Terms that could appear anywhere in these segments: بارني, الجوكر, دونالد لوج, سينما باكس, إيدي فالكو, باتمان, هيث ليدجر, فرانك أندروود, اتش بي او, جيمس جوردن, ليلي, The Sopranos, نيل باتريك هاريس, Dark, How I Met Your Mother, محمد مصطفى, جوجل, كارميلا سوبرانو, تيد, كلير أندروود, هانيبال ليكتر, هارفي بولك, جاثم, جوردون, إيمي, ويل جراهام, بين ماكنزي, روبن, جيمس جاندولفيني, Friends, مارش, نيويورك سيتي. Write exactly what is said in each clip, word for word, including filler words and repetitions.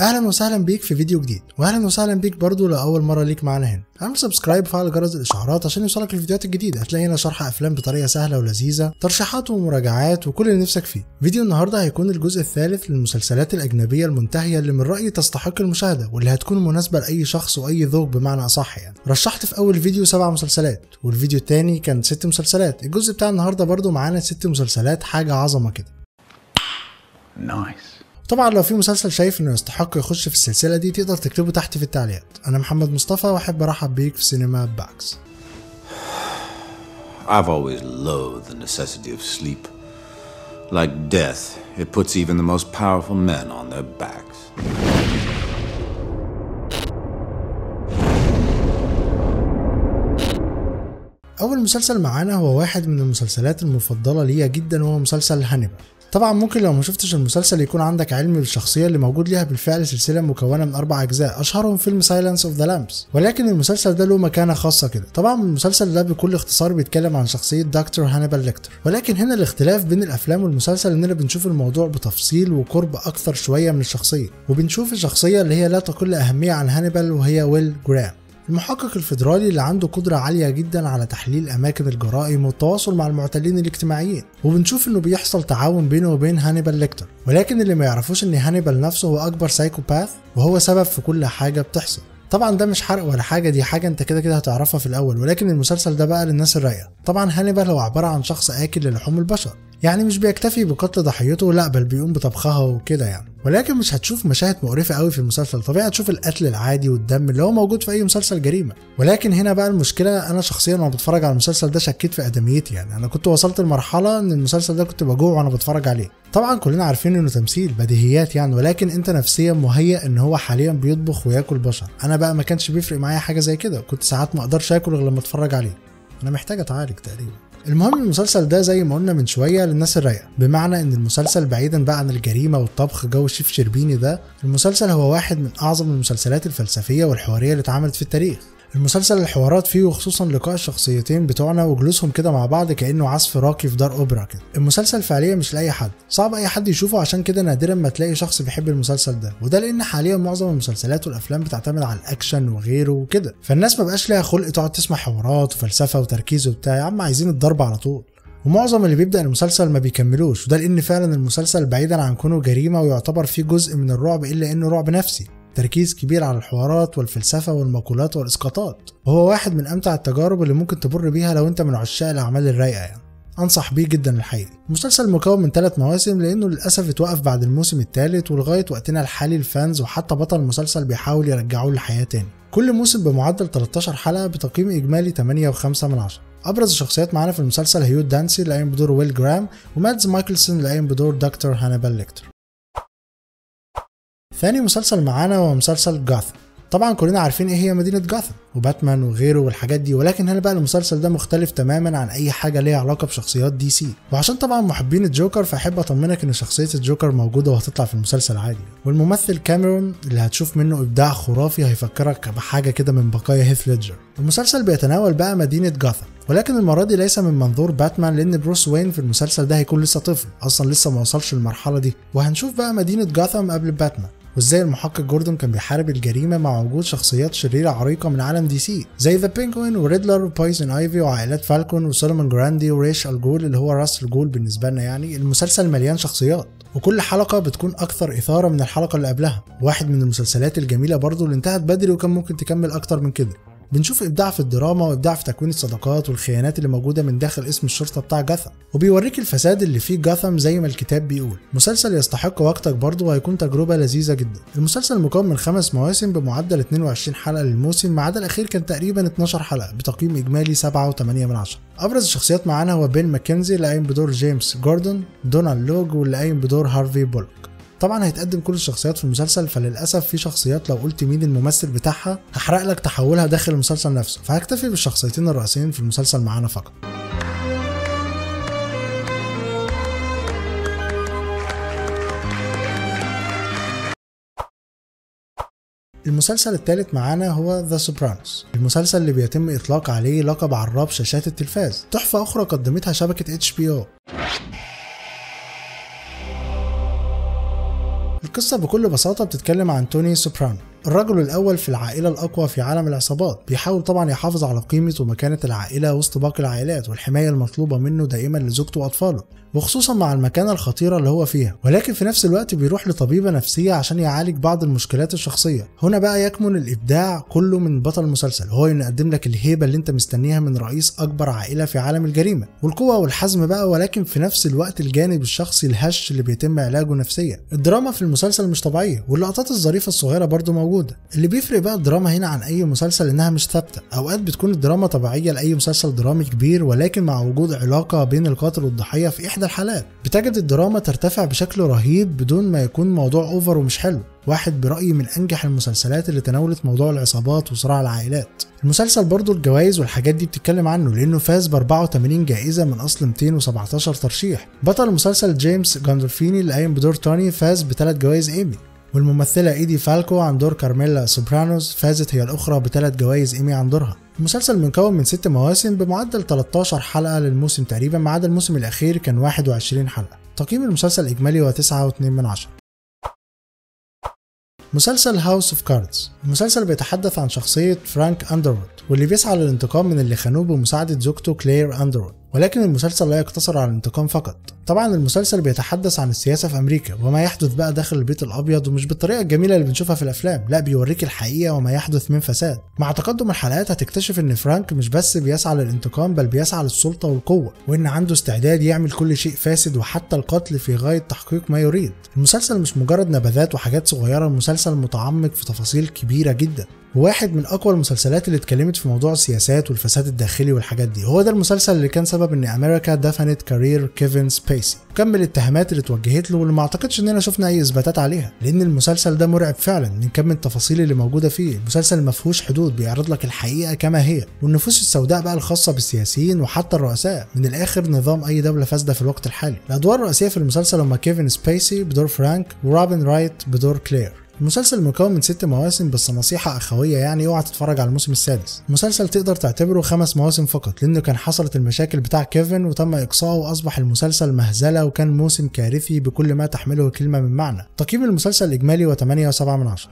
اهلا وسهلا بيك في فيديو جديد، واهلا وسهلا بيك برضو لاول مره ليك معانا هنا. اعمل سبسكرايب وفعل جرس الاشعارات عشان يوصلك الفيديوهات الجديده. هتلاقي هنا شرح افلام بطريقه سهله ولذيذه، ترشيحات ومراجعات وكل اللي نفسك فيه. فيديو النهارده هيكون الجزء الثالث للمسلسلات الاجنبيه المنتهيه اللي من رايي تستحق المشاهده، واللي هتكون مناسبه لاي شخص واي ذوق بمعنى اصح. يعني رشحت في اول فيديو سبع مسلسلات، والفيديو الثاني كان ست مسلسلات. الجزء بتاع النهارده برضو معانا ست مسلسلات، حاجه عظمه كده. نايس. طبعا لو في مسلسل شايف انه يستحق يخش في السلسله دي تقدر تكتبه تحت في التعليقات. انا محمد مصطفى واحب ارحب بيك في سينما باكس. I've always loathed the necessity of sleep. Like death, it puts even the most powerful men on their backs. اول مسلسل معانا هو واحد من المسلسلات المفضله ليا جدا، وهو مسلسل هانيبال. طبعا ممكن لو ما شفتش المسلسل يكون عندك علم بالشخصيه اللي موجود ليها بالفعل سلسله مكونه من اربع اجزاء، اشهرهم فيلم سايلنس اوف ذا لامبس، ولكن المسلسل ده له مكانه خاصه كده. طبعا المسلسل ده بكل اختصار بيتكلم عن شخصيه دكتور هانيبال ليكتر، ولكن هنا الاختلاف بين الافلام والمسلسل اننا بنشوف الموضوع بتفصيل وقرب اكثر شويه من الشخصيه، وبنشوف الشخصيه اللي هي لا تقل اهميه عن هانيبال، وهي ويل جراهام، المحقق الفيدرالي اللي عنده قدرة عالية جدا على تحليل أماكن الجرائم والتواصل مع المعتدين الاجتماعيين، وبنشوف إنه بيحصل تعاون بينه وبين هانيبال ليكتر، ولكن اللي ما يعرفوش إن هانيبال نفسه هو أكبر سايكوباث، وهو سبب في كل حاجة بتحصل. طبعا ده مش حرق ولا حاجه، دي حاجه انت كده كده هتعرفها في الاول، ولكن المسلسل ده بقى للناس الرايقه. طبعا هانيبال هو عباره عن شخص اكل للحوم البشر، يعني مش بيكتفي بقتل ضحيته، لا بل بيقوم بطبخها وكده يعني، ولكن مش هتشوف مشاهد مقرفه قوي في المسلسل. طبيعي هتشوف القتل العادي والدم اللي هو موجود في اي مسلسل جريمه، ولكن هنا بقى المشكله، انا شخصيا وانا بتفرج على المسلسل ده شكيت في ادميتي، يعني انا كنت وصلت لمرحله ان المسلسل ده كنت بجوع وانا بتفرج عليه. طبعا كلنا عارفين انه تمثيل بديهيات يعني، ولكن انت نفسيا مهيأ ان هو حاليا بيطبخ وياكل بشر. انا بقى ما كانش بيفرق معايا حاجه زي كده، كنت ساعات ما اقدرش اكل غير لما اتفرج عليه، انا محتاج اتعالج تقريبا. المهم المسلسل ده زي ما قلنا من شويه للناس الرايقه، بمعنى ان المسلسل بعيدا بقى عن الجريمه والطبخ جو الشيف شربيني ده، المسلسل هو واحد من اعظم المسلسلات الفلسفيه والحواريه اللي اتعملت في التاريخ. المسلسل الحوارات فيه، وخصوصا لقاء الشخصيتين بتوعنا وجلوسهم كده مع بعض كانه عزف راقي في دار اوبرا كده. المسلسل فعليا مش لاي حد، صعب اي حد يشوفه، عشان كده نادرا ما تلاقي شخص بيحب المسلسل ده، وده لان حاليا معظم المسلسلات والافلام بتعتمد على الاكشن وغيره وكده، فالناس مبقاش ليها خلق تقعد تسمع حوارات وفلسفه وتركيز وبتاع، يا عم عايزين الضرب على طول. ومعظم اللي بيبدأ المسلسل ما بيكملوش، وده لان فعلا المسلسل بعيدا عن كونه جريمه ويعتبر فيه جزء من الرعب، الا انه رعب نفسي، تركيز كبير على الحوارات والفلسفه والمقولات والاسقاطات، وهو واحد من امتع التجارب اللي ممكن تمر بيها لو انت من عشاق الاعمال الرايقه يعني. انصح بيه جدا الحقيقه. المسلسل مكون من ثلاث مواسم، لانه للاسف اتوقف بعد الموسم الثالث، ولغايه وقتنا الحالي الفانز وحتى بطل المسلسل بيحاول يرجعوه للحياه تاني. كل موسم بمعدل ثلاث عشرة حلقه بتقييم اجمالي ثمانية وخمسة من عشرة. ابرز الشخصيات معانا في المسلسل هيود دانسي اللي قايم بدور ويل جراهام، ومادز مايكلسون اللي قايم بدور دكتور هانيبال ليكتر. ثاني مسلسل معانا هو مسلسل جاثم. طبعا كلنا عارفين ايه هي مدينه جاثم وباتمان وغيره والحاجات دي، ولكن هنا بقى المسلسل ده مختلف تماما عن اي حاجه ليها علاقه بشخصيات دي سي، وعشان طبعا محبين الجوكر فاحب اطمنك ان شخصيه الجوكر موجوده وهتطلع في المسلسل عادي، والممثل كاميرون اللي هتشوف منه ابداع خرافي هيفكرك بحاجه كده من بقايا هيث ليدجر. المسلسل بيتناول بقى مدينه جاثم، ولكن المره دي ليس من منظور باتمان، لان بروس وين في المسلسل ده هيكون لسه طفل اصلا، لسه ما وصلش للمرحله دي، وهنشوف بقى مدينه جاثم قبل باتمان، وازاي المحقق جوردون كان بيحارب الجريمه مع وجود شخصيات شريره عريقه من عالم دي سي زي ذا بينكوين وريدلر وبايزن ايفي وعائلات فالكون وسولومون جراندي وريش الجول اللي هو راس الجول بالنسبه لنا يعني. المسلسل مليان شخصيات، وكل حلقه بتكون اكثر اثاره من الحلقه اللي قبلها، واحد من المسلسلات الجميله برضه اللي انتهت بدري وكان ممكن تكمل اكتر من كده. بنشوف ابداع في الدراما وابداع في تكوين الصداقات والخيانات اللي موجوده من داخل اسم الشرطه بتاع جاثم، وبيوريك الفساد اللي فيه جاثم زي ما الكتاب بيقول. مسلسل يستحق وقتك برضه، وهيكون تجربه لذيذه جدا. المسلسل مكون من خمس مواسم بمعدل اثنين وعشرين حلقه للموسم، ما عدا الاخير كان تقريبا اثني عشر حلقه بتقييم اجمالي سبعة وثمانية من عشرة. ابرز الشخصيات معانا هو بين ماكنزي اللي قايم بدور جيمس جوردن، دونالد لوج واللي قايم بدور هارفي بولك. طبعا هيتقدم كل الشخصيات في المسلسل، فللاسف في شخصيات لو قلت مين الممثل بتاعها هحرق لك تحولها داخل المسلسل نفسه، فهكتفي بالشخصيتين الرئيسيين في المسلسل معانا فقط. المسلسل الثالث معانا هو ذا سوبرانوس، المسلسل اللي بيتم اطلاق عليه لقب عراب شاشات التلفاز، تحفه اخرى قدمتها شبكه اتش بي او. القصة بكل بساطة بتتكلم عن توني سوبرانو، الرجل الأول في العائلة الأقوى في عالم العصابات، بيحاول طبعا يحافظ على قيمة ومكانة العائلة وسط باقي العائلات والحماية المطلوبة منه دائما لزوجته وأطفاله، وخصوصا مع المكانة الخطيرة اللي هو فيها، ولكن في نفس الوقت بيروح لطبيبة نفسية عشان يعالج بعض المشكلات الشخصية. هنا بقى يكمن الإبداع كله من بطل المسلسل، هو يقدم لك الهيبة اللي أنت مستنيها من رئيس أكبر عائلة في عالم الجريمة، والقوة والحزم بقى، ولكن في نفس الوقت الجانب الشخصي الهش اللي بيتم علاجه نفسيا. الدراما في المسلسل مش طبيعية، واللقطات الظريفة الصغيرة برضه موجودة. اللي بيفرق بقى الدراما هنا عن أي مسلسل إنها مش ثابتة، أوقات بتكون الدراما طبيعية لأي مسلسل درامي كبير، ولكن مع وجود علاقة بين القاتل والضحية في إحدى الحالات بتجد الدراما ترتفع بشكل رهيب بدون ما يكون موضوع أوفر ومش حلو. واحد برأيي من أنجح المسلسلات اللي تناولت موضوع العصابات وصراع العائلات. المسلسل برضو الجوائز والحاجات دي بتتكلم عنه، لأنه فاز ب أربعة وثمانين جائزة من أصل مئتين وسبعتاشر ترشيح. بطل المسلسل جيمس جاندولفيني اللي قايم بدور توني فاز بثلاث جوائز إيمي، والممثلة إيدي فالكو عن دور كارميلا سوبرانو فازت هي الأخرى بثلاث جوائز إيمي عن دورها. المسلسل مكون من ست مواسم بمعدل تلتاشر حلقة للموسم تقريبا، ما عدا الموسم الأخير كان واحد وعشرين حلقة. تقييم المسلسل إجمالي هو تسعة واتنين من عشرة. مسلسل هاوس اوف كاردز، المسلسل بيتحدث عن شخصية فرانك أندروود واللي بيسعى للانتقام من اللي خانوه بمساعدة زوجته كلير أندروود، ولكن المسلسل لا يقتصر على الانتقام فقط. طبعا المسلسل بيتحدث عن السياسة في أمريكا وما يحدث بقى داخل البيت الأبيض، ومش بالطريقة الجميلة اللي بنشوفها في الأفلام، لا بيوريك الحقيقة وما يحدث من فساد. مع تقدم الحلقات هتكتشف إن فرانك مش بس بيسعى للانتقام بل بيسعى للسلطة والقوة، وإن عنده استعداد يعمل كل شيء فاسد وحتى القتل في غاية تحقيق ما يريد. المسلسل مش مجرد نبذات وحاجات صغيرة، المسلسل متعمق في تفاصيل كبيرة جدا، وواحد من اقوى المسلسلات اللي اتكلمت في موضوع السياسات والفساد الداخلي والحاجات دي. هو ده المسلسل اللي كان سبب ان امريكا دفنت كارير كيفن سبيسي وكم الاتهامات اللي اتوجهت له، واللي ما اعتقدش اننا شفنا اي اثباتات عليها، لان المسلسل ده مرعب فعلا من كم التفاصيل اللي موجوده فيه. المسلسل ما فيهوش حدود، بيعرض لك الحقيقه كما هي، والنفوس السوداء بقى الخاصه بالسياسيين وحتى الرؤساء، من الاخر نظام اي دوله فاسده في الوقت الحالي. الادوار الرئيسيه في المسلسل هما كيفن سبيسي بدور فرانك وروبن رايت بدور كلير. المسلسل مكون من ست مواسم، بس نصيحة أخوية يعني اوعى تتفرج على الموسم السادس. المسلسل تقدر تعتبره خمس مواسم فقط، لأنه كان حصلت المشاكل بتاع كيفن وتم إقصائه وأصبح المسلسل مهزلة، وكان موسم كارثي بكل ما تحمله الكلمة من معنى. تقييم المسلسل الإجمالي هو تمانية وسبعة من عشرة.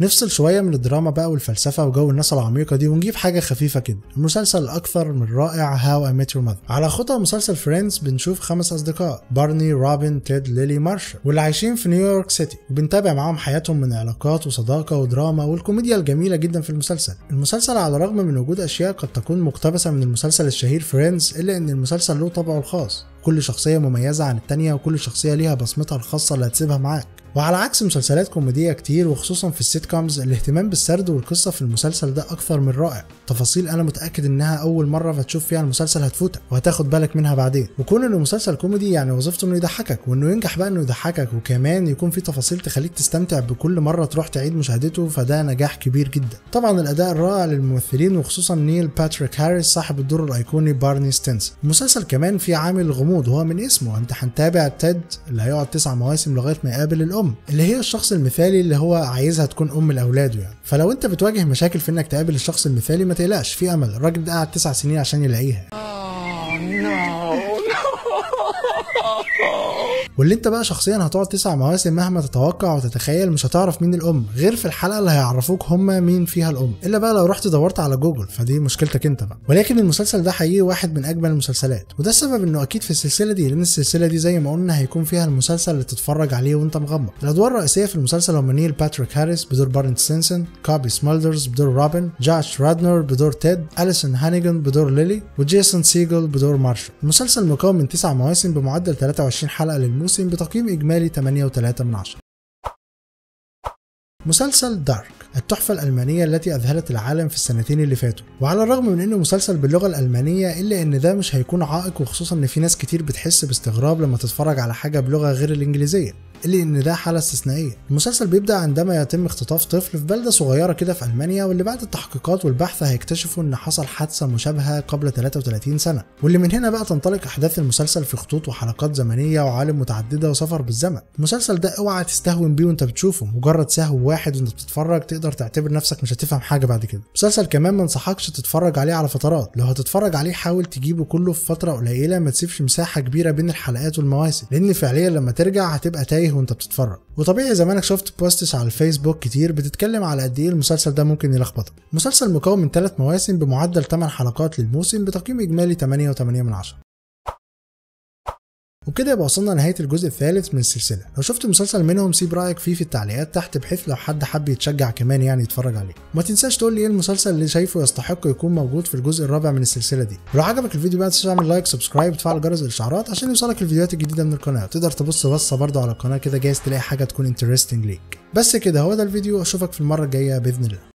نفصل شوية من الدراما بقى والفلسفة وجو الناس العميقة دي ونجيب حاجة خفيفة كده. المسلسل الأكثر من رائع هاو آي ميت يور ماذر. على خطى مسلسل فريندز بنشوف خمس أصدقاء، بارني روبن تيد ليلي مارش، واللي عايشين في نيويورك سيتي، وبنتابع معاهم حياتهم من علاقات وصداقة ودراما والكوميديا الجميلة جدا في المسلسل. المسلسل على الرغم من وجود أشياء قد تكون مقتبسة من المسلسل الشهير فريندز، إلا إن المسلسل له طبعه الخاص، كل شخصية مميزة عن التانية وكل شخصية ليها بصمتها الخاصة اللي هتسيبها معاك. وعلى عكس مسلسلات كوميدية كتير وخصوصا في السيت كومز، الاهتمام بالسرد والقصة في المسلسل ده أكثر من رائع، تفاصيل أنا متأكد إنها أول مرة هتشوف فيها المسلسل هتفوتك وهتاخد بالك منها بعدين. وكون إنه مسلسل كوميدي يعني وظيفته إنه يضحكك، وإنه ينجح بقى إنه يضحكك وكمان يكون في تفاصيل تخليك تستمتع بكل مرة تروح تعيد مشاهدته، فده نجاح كبير جدا. طبعا الأداء الرائع للممثلين وخصوصا نيل باتريك هاريس صاحب الدور الأيقوني بارني ستينس. المسلسل كمان في عامل غموض هو من اسمه، أنت هنتابع تيد اللي هيقعد تسع مواسم لغاية ما يقابل الأم اللي هي الشخص المثالي اللي هو عايزها تكون ام لاولاده يعني. فلو انت بتواجه مشاكل في انك تقابل الشخص المثالي ما تقلقش، في امل، الراجل ده قعد تسع سنين عشان يلاقيها. واللي انت بقى شخصيا هتقعد تسع مواسم مهما تتوقع وتتخيل مش هتعرف مين الام غير في الحلقه اللي هيعرفوك هما مين فيها الام، الا بقى لو رحت دورت على جوجل فدي مشكلتك انت بقى. ولكن المسلسل ده حقيقي واحد من اجمل المسلسلات، وده السبب انه اكيد في السلسله دي، لان السلسله دي زي ما قلنا هيكون فيها المسلسل اللي تتفرج عليه وانت مغمض. الادوار الرئيسيه في المسلسل هم نيل باتريك هاريس بدور بارنت سينسون، كوبي سمولدرز بدور روبن، جاش رادنر بدور تيد، اليسون هانيجان بدور ليلي، وجيسون سيجل بدور مارش. المسلسل مكون من تسع مواسم بمعدل تلاتة وعشرين حلقه للموسم بتقييم اجمالي تمانية وتلاتة من عشرة. مسلسل دارك، التحفة الألمانية التي أذهلت العالم في السنتين اللي فاتوا. وعلى الرغم من إنه مسلسل باللغة الألمانية، إلا إن ده مش هيكون عائق، وخصوصا إن في ناس كتير بتحس باستغراب لما تتفرج على حاجة بلغة غير الإنجليزية. إلا إن ده حالة استثنائية. المسلسل بيبدأ عندما يتم اختطاف طفل في بلدة صغيرة كده في ألمانيا، واللي بعد التحقيقات والبحث هيكتشفوا إن حصل حادثة مشابهة قبل ثلاثة وثلاثين سنة، واللي من هنا بقى تنطلق أحداث المسلسل في خطوط وحلقات زمنية وعالم متعددة وسفر بالزمن. المسلسل ده أوعى تستهون بيه وأنت بتشوفه، مجرد سهو واحد وأنت بتتفرج تقدر تعتبر نفسك مش هتفهم حاجة بعد كده. المسلسل كمان ما انصحكش تتفرج عليه على فترات، لو هتتفرج عليه حاول تجيبه كله في فترة قليلة، ما تسيبش مساحة كبيرة بين الحلقات والمواسم، لأن فعليا لما ترجع هتبقى تايه وأنت بتتفرج. وطبيعي زمانك شفت بوستس على الفيسبوك كتير بتتكلم على قد إيه المسلسل ده ممكن يلخبطك. المسلسل مكون من ثلاث مواسم بمعدل ثمان حلقات للموسم بتقييم إجمالي ثمانية وثمانية من عشرة. وبكده يبقى وصلنا لنهايه الجزء الثالث من السلسله. لو شفت مسلسل منهم سيب رايك فيه في التعليقات تحت، بحيث لو حد حب يتشجع كمان يعني يتفرج عليه. وما تنساش تقول لي ايه المسلسل اللي شايفه يستحق يكون موجود في الجزء الرابع من السلسله دي. ولو عجبك الفيديو بقى متنساش تعمل لايك، سبسكرايب، وتفعل جرس الاشعارات عشان يوصلك الفيديوهات الجديده من القناه. تقدر تبص بصه برده على القناه كده، جايز تلاقي حاجه تكون انترستنج ليك. بس كده هو ده الفيديو، اشوفك في المره الجايه باذن الله.